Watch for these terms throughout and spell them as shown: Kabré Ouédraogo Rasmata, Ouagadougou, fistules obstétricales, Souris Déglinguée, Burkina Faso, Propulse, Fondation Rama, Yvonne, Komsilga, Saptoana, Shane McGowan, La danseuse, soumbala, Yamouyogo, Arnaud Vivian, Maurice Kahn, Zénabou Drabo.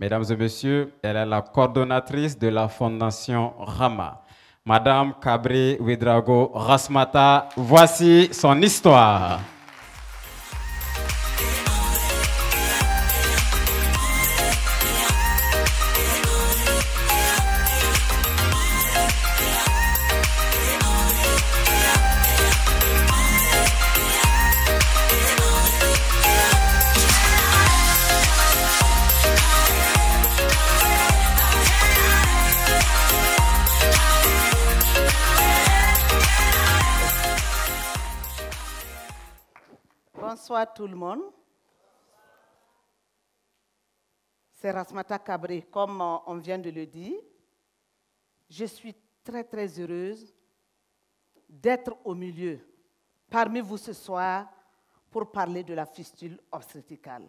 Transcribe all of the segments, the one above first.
Mesdames et messieurs, elle est la coordonnatrice de la Fondation Rama. Madame Kabré Ouédraogo Rasmata, voici son histoire. Bonsoir tout le monde. C'est Rasmata Kabré, comme on vient de le dire. Je suis très très heureuse d'être au milieu, parmi vous ce soir, pour parler de la fistule obstétricale.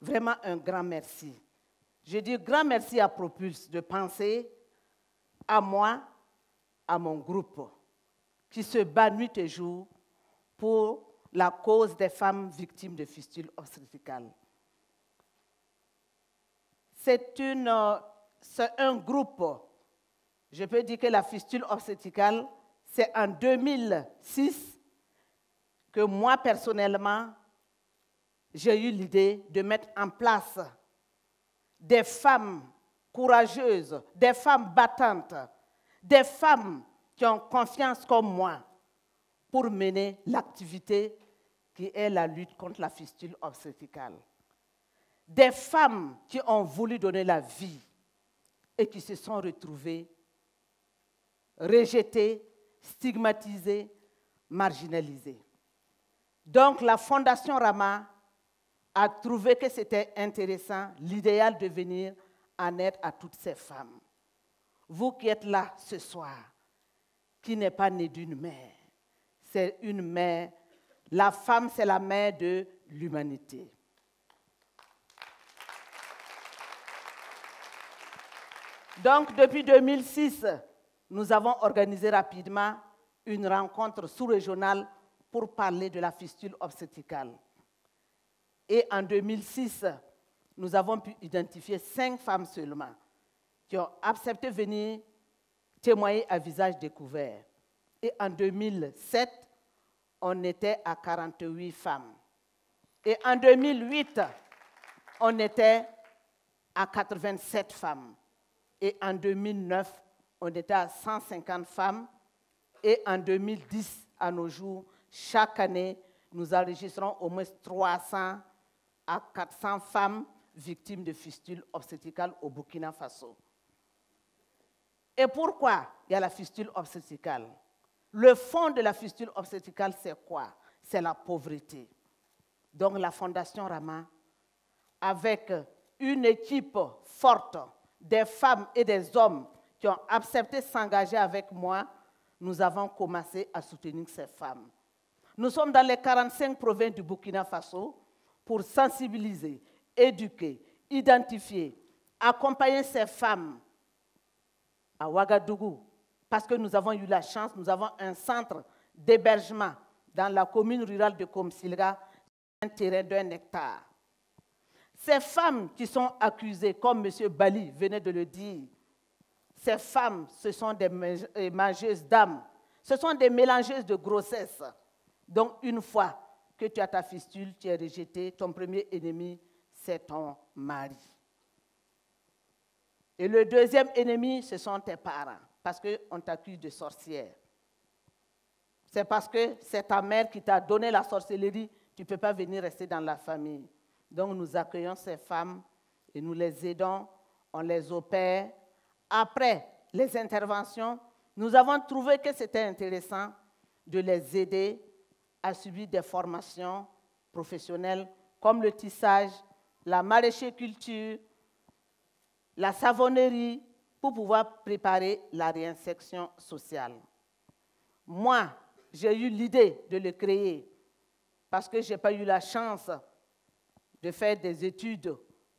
Vraiment un grand merci. Je dis grand merci à Propulse de penser à moi, à mon groupe, qui se bat nuit et jour pour la cause des femmes victimes de fistules obstétricales. C'est un groupe. Je peux dire que la fistule obstétricale, c'est en 2006 que moi, personnellement, j'ai eu l'idée de mettre en place des femmes courageuses, des femmes battantes, des femmes qui ont confiance comme moi pour mener l'activité qui est la lutte contre la fistule obstétricale. Des femmes qui ont voulu donner la vie et qui se sont retrouvées rejetées, stigmatisées, marginalisées. Donc la Fondation Rama a trouvé que c'était intéressant, l'idéal de venir en aide à toutes ces femmes. Vous qui êtes là ce soir, qui n'êtes pas née d'une mère, c'est une mère. La femme, c'est la mère de l'humanité. Donc, depuis 2006, nous avons organisé rapidement une rencontre sous-régionale pour parler de la fistule obstétricale. Et en 2006, nous avons pu identifier 5 femmes seulement qui ont accepté de venir témoigner à visage découvert. Et en 2007, on était à 48 femmes. Et en 2008, on était à 87 femmes. Et en 2009, on était à 150 femmes. Et en 2010, à nos jours, chaque année, nous enregistrons au moins 300 à 400 femmes victimes de fistules obstétricales au Burkina Faso. Et pourquoi il y a la fistule obstétricale? Le fond de la fistule obstétricale, c'est quoi? C'est la pauvreté. Donc la Fondation Rama, avec une équipe forte des femmes et des hommes qui ont accepté de s'engager avec moi, nous avons commencé à soutenir ces femmes. Nous sommes dans les 45 provinces du Burkina Faso pour sensibiliser, éduquer, identifier, accompagner ces femmes à Ouagadougou. Parce que nous avons eu la chance, nous avons un centre d'hébergement dans la commune rurale de Komsilga, un terrain d'1 hectare. Ces femmes qui sont accusées, comme M. Bali venait de le dire, ces femmes, ce sont des mangeuses d'âme, ce sont des mélangeuses de grossesse. Donc une fois que tu as ta fistule, tu es rejetée, ton premier ennemi, c'est ton mari. Et le deuxième ennemi, ce sont tes parents. Parce qu'on t'accuse de sorcière. C'est parce que c'est ta mère qui t'a donné la sorcellerie, tu ne peux pas venir rester dans la famille. Donc nous accueillons ces femmes et nous les aidons, on les opère. Après les interventions, nous avons trouvé que c'était intéressant de les aider à subir des formations professionnelles comme le tissage, la maraîchiculture, la savonnerie, pour pouvoir préparer la réinsertion sociale. Moi, j'ai eu l'idée de le créer parce que je n'ai pas eu la chance de faire des études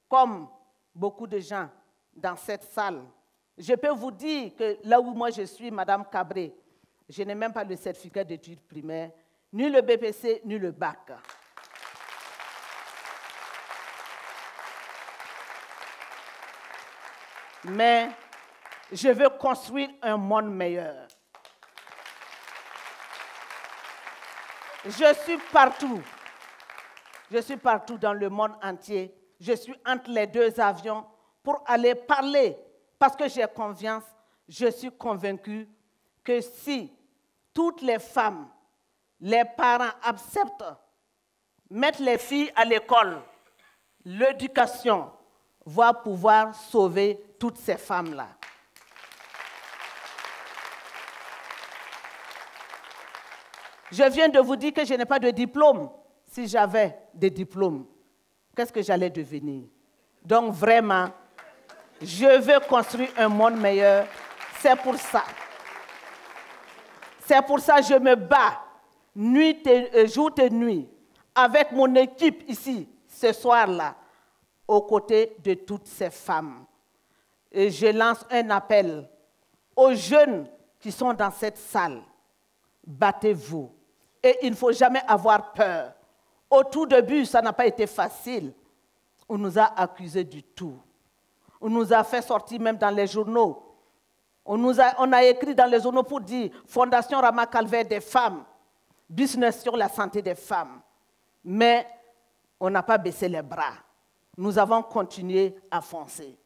comme beaucoup de gens dans cette salle. Je peux vous dire que là où moi je suis, Madame Kabré, je n'ai même pas le certificat d'études primaires, ni le BPC, ni le bac. mais je veux construire un monde meilleur. Je suis partout. Je suis partout dans le monde entier. Je suis entre les deux avions pour aller parler parce que j'ai confiance. Je suis convaincue que si toutes les femmes, les parents acceptent, mettent les filles à l'école, l'éducation va pouvoir sauver toutes ces femmes-là. Je viens de vous dire que je n'ai pas de diplôme. Si j'avais des diplômes, qu'est-ce que j'allais devenir? Donc vraiment, je veux construire un monde meilleur. C'est pour ça. C'est pour ça que je me bats nuit et jour et nuit avec mon équipe ici, ce soir-là, aux côtés de toutes ces femmes. Et je lance un appel aux jeunes qui sont dans cette salle. Battez-vous. Et il ne faut jamais avoir peur. Au tout début, ça n'a pas été facile. On nous a accusés du tout. On nous a fait sortir même dans les journaux. On a écrit dans les journaux pour dire Fondation Rama des femmes, business sur la santé des femmes. Mais on n'a pas baissé les bras. Nous avons continué à foncer.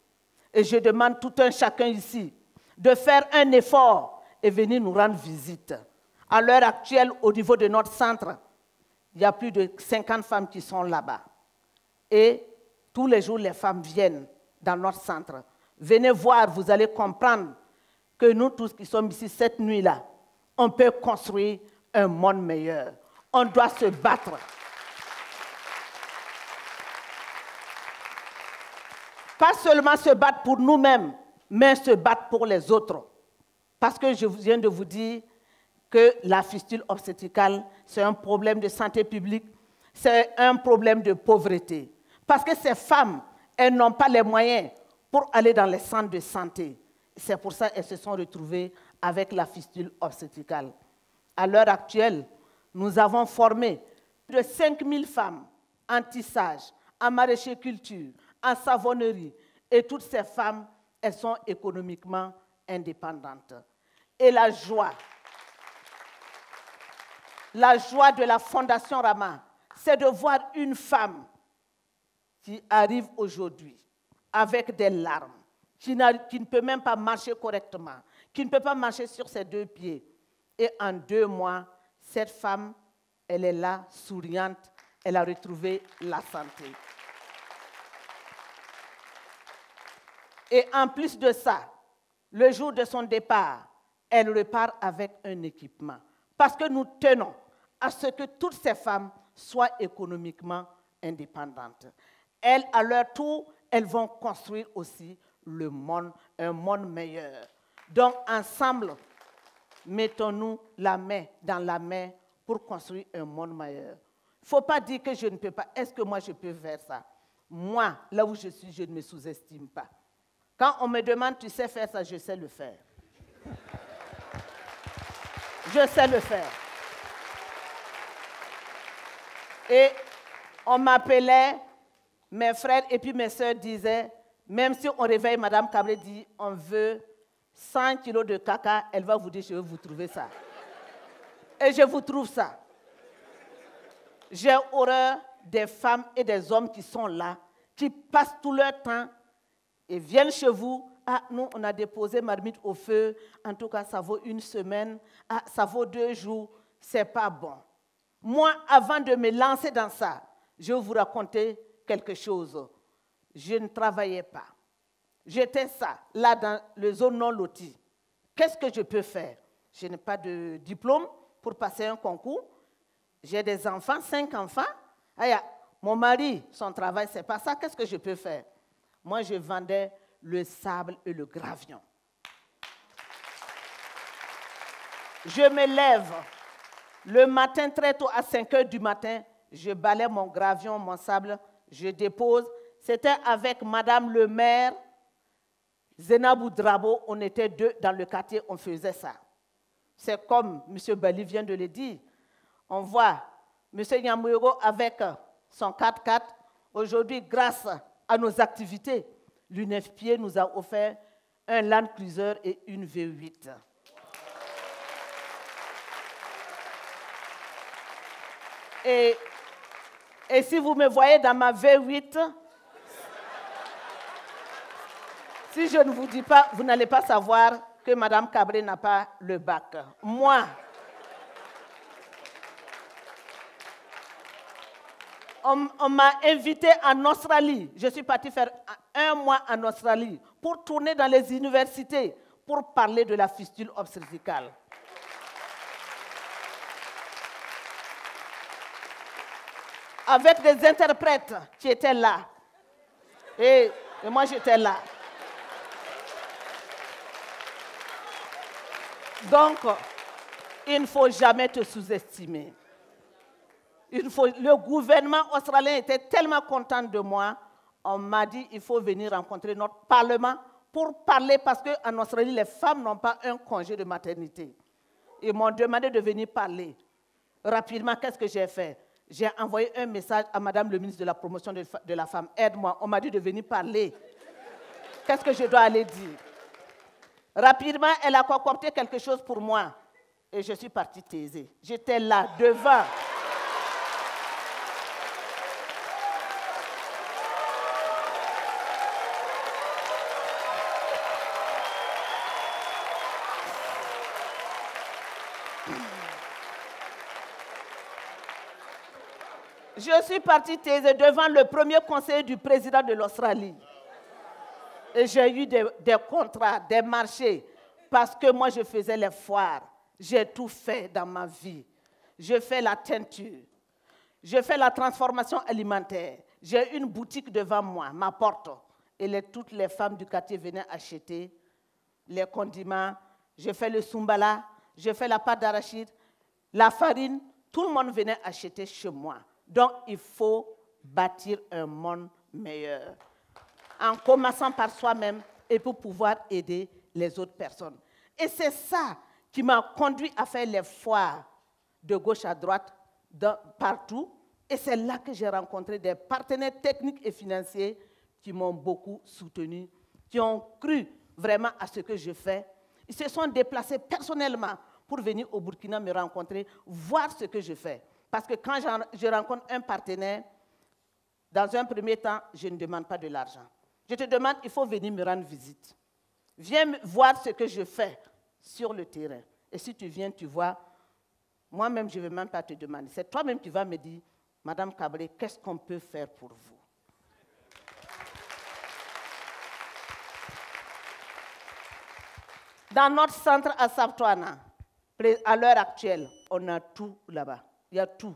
Et je demande tout un chacun ici de faire un effort et venir nous rendre visite. À l'heure actuelle, au niveau de notre centre, il y a plus de 50 femmes qui sont là-bas. Et tous les jours, les femmes viennent dans notre centre. Venez voir, vous allez comprendre que nous tous qui sommes ici cette nuit-là, on peut construire un monde meilleur. On doit se battre. Pas seulement se battre pour nous-mêmes, mais se battre pour les autres. Parce que je viens de vous dire que la fistule obstétricale, c'est un problème de santé publique, c'est un problème de pauvreté. Parce que ces femmes, elles n'ont pas les moyens pour aller dans les centres de santé. C'est pour ça qu'elles se sont retrouvées avec la fistule obstétricale. À l'heure actuelle, nous avons formé plus de 5000 femmes en tissage, en maraîcher-culture, en savonnerie. Et toutes ces femmes, elles sont économiquement indépendantes. Et la joie de la Fondation Rama, c'est de voir une femme qui arrive aujourd'hui avec des larmes, qui ne peut même pas marcher correctement, qui ne peut pas marcher sur ses deux pieds. Et en 2 mois, cette femme, elle est là, souriante, elle a retrouvé la santé. Et en plus de ça, le jour de son départ, elle repart avec un équipement. Parce que nous tenons à ce que toutes ces femmes soient économiquement indépendantes. Elles, à leur tour, elles vont construire aussi le monde, un monde meilleur. Donc, ensemble, mettons-nous la main dans la main pour construire un monde meilleur. Il ne faut pas dire que je ne peux pas. Est-ce que moi, je peux faire ça? Moi, là où je suis, je ne me sous-estime pas. Quand on me demande, tu sais faire ça, je sais le faire. Je sais le faire. Et on m'appelait, mes frères et puis mes sœurs disaient, même si on réveille Madame Kabré, dit, on veut 100 kilos de caca, elle va vous dire, je vais vous trouver ça. Et je vous trouve ça. J'ai horreur des femmes et des hommes qui sont là, qui passent tout leur temps et viennent chez vous. Ah, nous, on a déposé marmite au feu. En tout cas, ça vaut 1 semaine. Ah, ça vaut 2 jours. C'est pas bon. Moi, avant de me lancer dans ça, je vais vous raconter quelque chose. Je ne travaillais pas. J'étais ça, là, dans les zones non loties. Qu'est-ce que je peux faire? Je n'ai pas de diplôme pour passer un concours. J'ai des enfants, 5 enfants. Aïe, mon mari, son travail, c'est pas ça. Qu'est-ce que je peux faire? Moi, je vendais le sable et le gravion. Je me lève le matin très tôt, à 5 heures du matin, je balais mon gravion, mon sable, je dépose. C'était avec Madame le maire, Zénabou Drabo, on était 2 dans le quartier, on faisait ça. C'est comme M. Bali vient de le dire, on voit M. Yamouyogo avec son 4x4, aujourd'hui grâce à nos activités. L'UNFPA nous a offert un Land Cruiser et une V8. Et si vous me voyez dans ma V8, si je ne vous dis pas, vous n'allez pas savoir que Mme Kabré n'a pas le bac. Moi, on m'a invité en Australie. Je suis partie faire un mois en Australie pour tourner dans les universités pour parler de la fistule obstétricale. Avec des interprètes qui étaient là. Et moi, j'étais là. Donc, il ne faut jamais te sous-estimer. Le gouvernement australien était tellement content de moi, on m'a dit il faut venir rencontrer notre parlement pour parler, parce qu'en Australie, les femmes n'ont pas un congé de maternité. Ils m'ont demandé de venir parler. Rapidement, qu'est-ce que j'ai fait? J'ai envoyé un message à Madame le ministre de la Promotion de la Femme. Aide-moi, on m'a dit de venir parler. Qu'est-ce que je dois aller dire? Rapidement, elle a concocté quelque chose pour moi. Et je suis partie taisée. J'étais là, devant. Je suis partie taisée devant le premier conseiller du président de l'Australie. Et j'ai eu des contrats, des marchés, parce que moi, je faisais les foires. J'ai tout fait dans ma vie. Je fais la teinture. Je fais la transformation alimentaire. J'ai une boutique devant moi, ma porte. Et toutes les femmes du quartier venaient acheter les condiments. Je fais le soumbala, je fais la pâte d'arachide, la farine. Tout le monde venait acheter chez moi. Donc, il faut bâtir un monde meilleur, en commençant par soi-même et pour pouvoir aider les autres personnes. Et c'est ça qui m'a conduit à faire les foires de gauche à droite, partout. Et c'est là que j'ai rencontré des partenaires techniques et financiers qui m'ont beaucoup soutenu, qui ont cru vraiment à ce que je fais. Ils se sont déplacés personnellement pour venir au Burkina me rencontrer, voir ce que je fais. Parce que quand je rencontre un partenaire, dans un premier temps, je ne demande pas de l'argent. Je te demande, il faut venir me rendre visite. Viens voir ce que je fais sur le terrain. Et si tu viens, tu vois, moi-même, je ne vais même pas te demander. C'est toi-même qui vas me dire, Madame Kabré, qu'est-ce qu'on peut faire pour vous? Dans notre centre à Saptoana, à l'heure actuelle, on a tout là-bas. Il y a tout.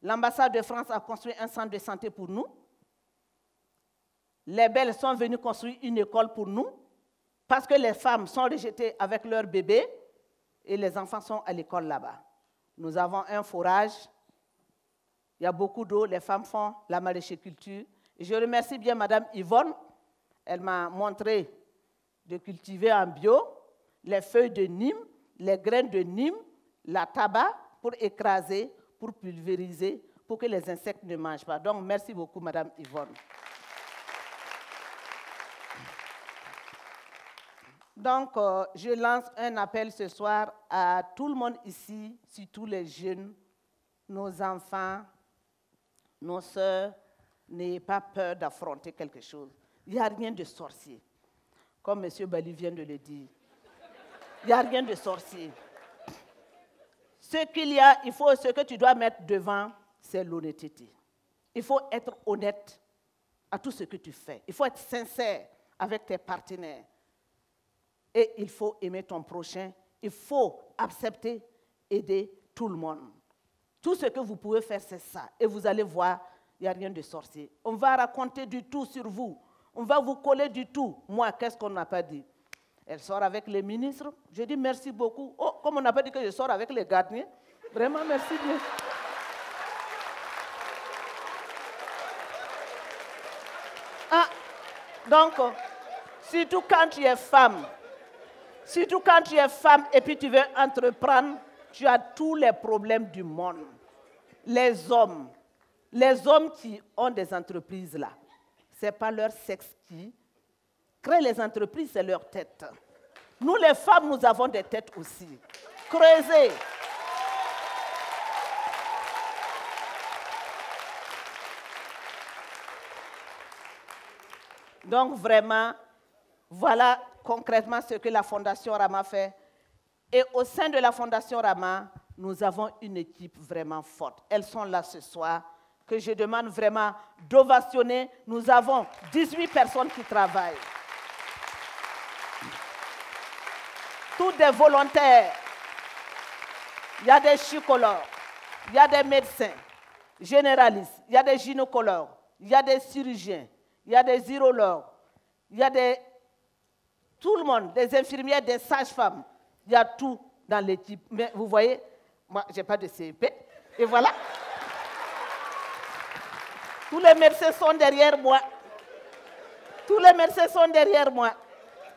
L'ambassade de France a construit un centre de santé pour nous. Les belles sont venues construire une école pour nous parce que les femmes sont rejetées avec leurs bébés et les enfants sont à l'école là-bas. Nous avons un forage. Il y a beaucoup d'eau. Les femmes font la maraîchiculture. Je remercie bien Madame Yvonne. Elle m'a montré de cultiver en bio les feuilles de Nîmes, les graines de Nîmes, la tabac, pour écraser, pour pulvériser, pour que les insectes ne mangent pas. Donc, merci beaucoup, Madame Yvonne. Donc, je lance un appel ce soir à tout le monde ici, surtout les jeunes, nos enfants, nos sœurs, n'ayez pas peur d'affronter quelque chose. Il n'y a rien de sorcier. Comme M. Bali vient de le dire, il n'y a rien de sorcier. Ce qu'il y a, ce que tu dois mettre devant, c'est l'honnêteté. Il faut être honnête à tout ce que tu fais. Il faut être sincère avec tes partenaires. Et il faut aimer ton prochain. Il faut accepter, aider tout le monde. Tout ce que vous pouvez faire, c'est ça. Et vous allez voir, il n'y a rien de sorcier. On va raconter du tout sur vous. On va vous coller du tout. Moi, qu'est-ce qu'on n'a pas dit? Elle sort avec les ministres. Je dis merci beaucoup. Oh, comme on n'a pas dit que je sors avec les gardiens. Vraiment, merci bien. Ah, donc, surtout quand tu es femme, et puis tu veux entreprendre, tu as tous les problèmes du monde. Les hommes qui ont des entreprises là, ce n'est pas leur sexe qui Créer les entreprises, c'est leur tête. Nous, les femmes, nous avons des têtes aussi. Creusez. Donc, vraiment, voilà concrètement ce que la Fondation Rama fait. Et au sein de la Fondation Rama, nous avons une équipe vraiment forte. Elles sont là ce soir, que je demande vraiment d'ovationner. Nous avons 18 personnes qui travaillent. Tous des volontaires. Il y a des psychologues, il y a des médecins généralistes, il y a des gynécologues, il y a des chirurgiens, il y a des urologues, il y a des... Tout le monde, des infirmières, des sages-femmes, il y a tout dans l'équipe. Mais vous voyez, moi, je n'ai pas de CEP. Et voilà. Tous les médecins sont derrière moi. Tous les médecins sont derrière moi.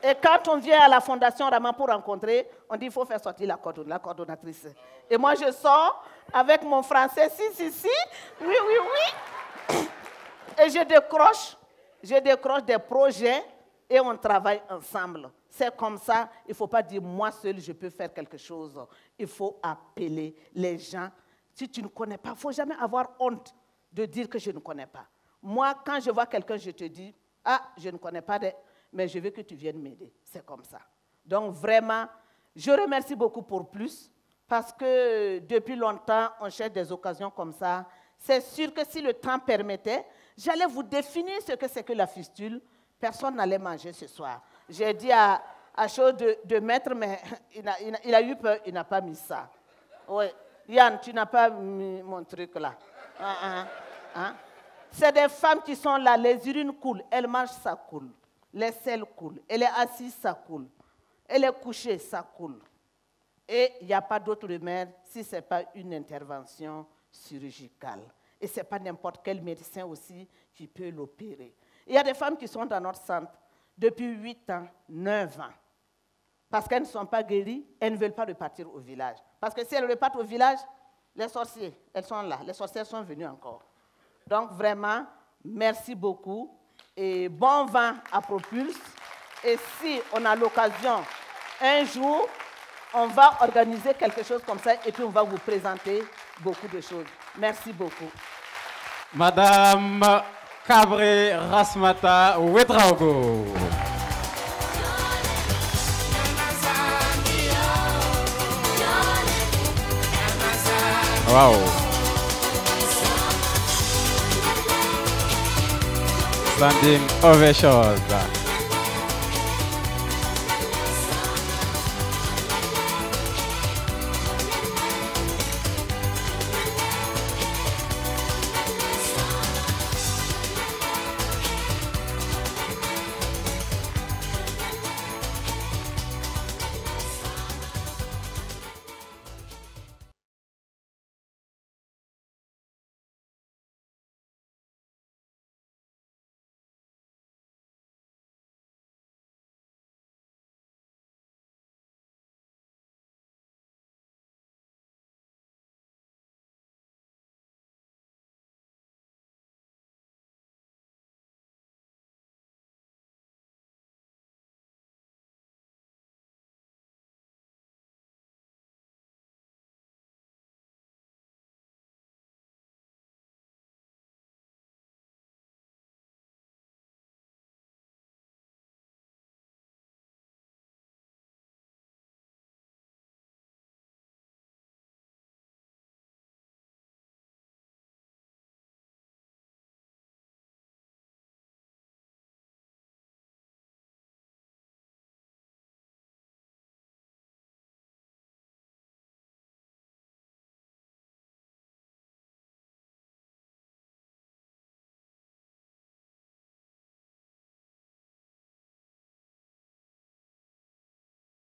Et quand on vient à la Fondation Rama pour rencontrer, on dit qu'il faut faire sortir la coordonnatrice. Et moi, je sors avec mon français, si, si, si, oui, oui, oui. Et je décroche des projets et on travaille ensemble. C'est comme ça, il ne faut pas dire « moi seul, je peux faire quelque chose ». Il faut appeler les gens. Si tu ne connais pas, il ne faut jamais avoir honte de dire que je ne connais pas. Moi, quand je vois quelqu'un, je te dis « ah, je ne connais pas des... » mais je veux que tu viennes m'aider. C'est comme ça. Donc vraiment, je remercie beaucoup pour plus, parce que depuis longtemps, on cherche des occasions comme ça. C'est sûr que si le temps permettait, j'allais vous définir ce que c'est que la fistule. Personne n'allait manger ce soir. J'ai dit à Chaud de mettre, mais il a eu peur, il n'a pas mis ça. Oui. Yann, tu n'as pas mis mon truc là. Hein? C'est des femmes qui sont là, les urines coulent, elles marchent, ça coule. Les selles coulent, elle est assise, ça coule. Elle est couchée, ça coule. Et il n'y a pas d'autre remède si ce n'est pas une intervention chirurgicale. Et ce n'est pas n'importe quel médecin aussi qui peut l'opérer. Il y a des femmes qui sont dans notre centre depuis 8 ans, 9 ans. Parce qu'elles ne sont pas guéries, elles ne veulent pas repartir au village. Parce que si elles repartent au village, les sorciers, elles sont là. Les sorcières sont venues encore. Donc vraiment, merci beaucoup. Et bon vent à Propulse. Et si on a l'occasion, un jour, on va organiser quelque chose comme ça et puis on va vous présenter beaucoup de choses. Merci beaucoup. Madame Kabré Ouédraogo Rasmata. Wow. Standing ovation.